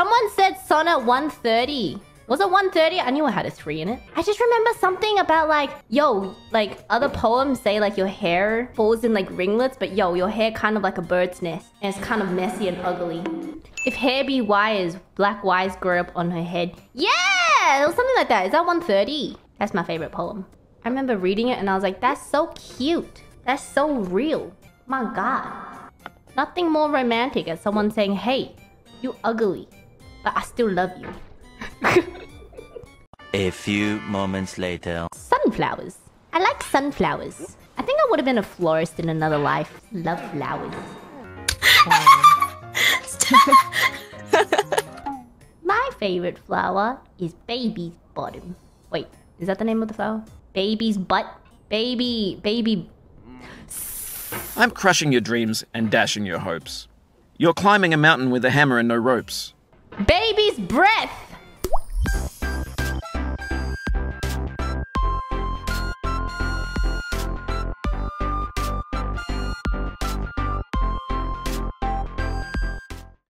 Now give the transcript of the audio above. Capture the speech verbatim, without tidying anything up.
Someone said Sona one thirty. Was it one thirty? I knew it had a three in it. I just remember something about like, yo, like other poems say like your hair falls in like ringlets, but yo, your hair kind of like a bird's nest. And it's kind of messy and ugly. If hair be wires, black wires grow up on her head. Yeah, it was something like that. Is that one thirty? That's my favorite poem. I remember reading it and I was like, that's so cute. That's so real. My God. Nothing more romantic as someone saying, hey, you ugly, but I still love you. A few moments later. Sunflowers. I like sunflowers. I think I would have been a florist in another life. Love flowers. My favorite flower is baby's bottom. Wait, is that the name of the flower? Baby's butt? Baby, baby... I'm crushing your dreams and dashing your hopes. You're climbing a mountain with a hammer and no ropes. Baby's breath!